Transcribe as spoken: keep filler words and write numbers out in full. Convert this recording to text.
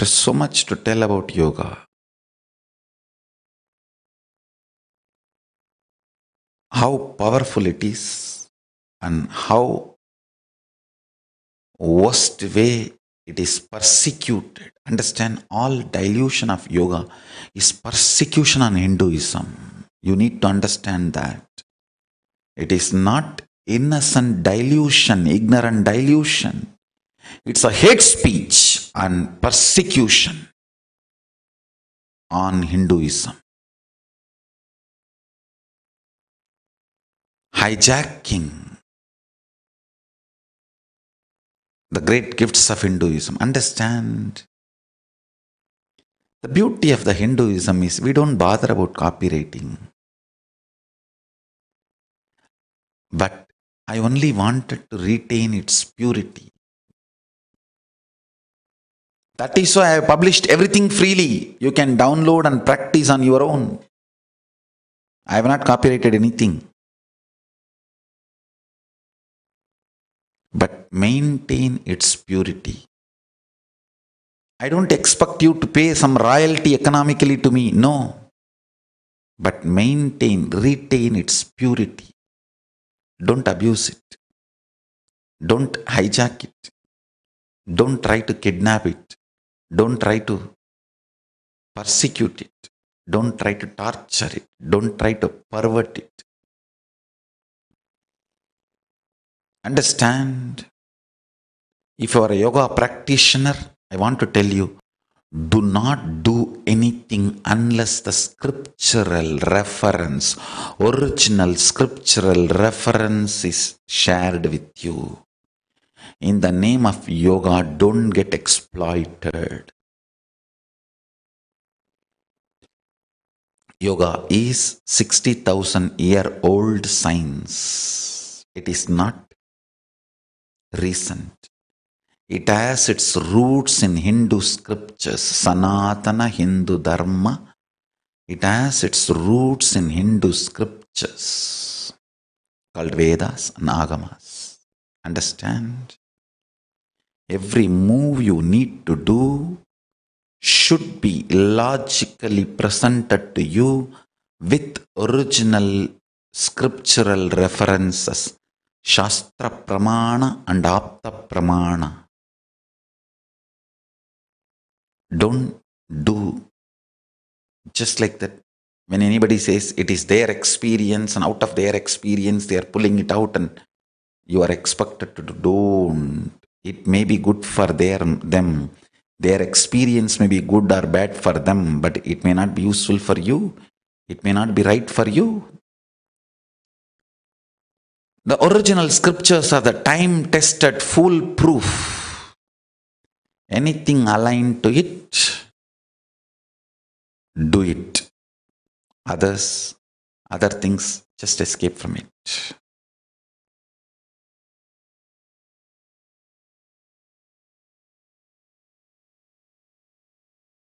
There is so much to tell about yoga. How powerful it is and how worst way it is persecuted. Understand, all dilution of yoga is persecution on Hinduism. You need to understand that. It is not innocent dilution, ignorant dilution. It's a hate speech and persecution on Hinduism. Hijacking the great gifts of Hinduism. Understand, the beauty of the Hinduism is we don't bother about copywriting. But I only wanted to retain its purity. That is why I have published everything freely. You can download and practice on your own. I have not copyrighted anything. But maintain its purity. I don't expect you to pay some royalty economically to me, no. But maintain, retain its purity. Don't abuse it. Don't hijack it. Don't try to kidnap it. Don't try to persecute it. Don't try to torture it. Don't try to pervert it. Understand, if you are a yoga practitioner, I want to tell you, do not do anything unless the scriptural reference, original scriptural reference is shared with you. In the name of yoga, don't get exploited. Yoga is sixty thousand year old science. It is not recent. It has its roots in Hindu scriptures, Sanatana Hindu Dharma. It has its roots in Hindu scriptures called Vedas and Agamas. Understand? Every move you need to do should be logically presented to you with original scriptural references. Shastra Pramana and Apta Pramana. Don't do just like that. When anybody says it is their experience and out of their experience they are pulling it out and you are expected to do, don't. It may be good for their, them. Their experience may be good or bad for them, but it may not be useful for you. It may not be right for you. The original scriptures are the time-tested, foolproof. Anything aligned to it, do it. Others, other things, just escape from it.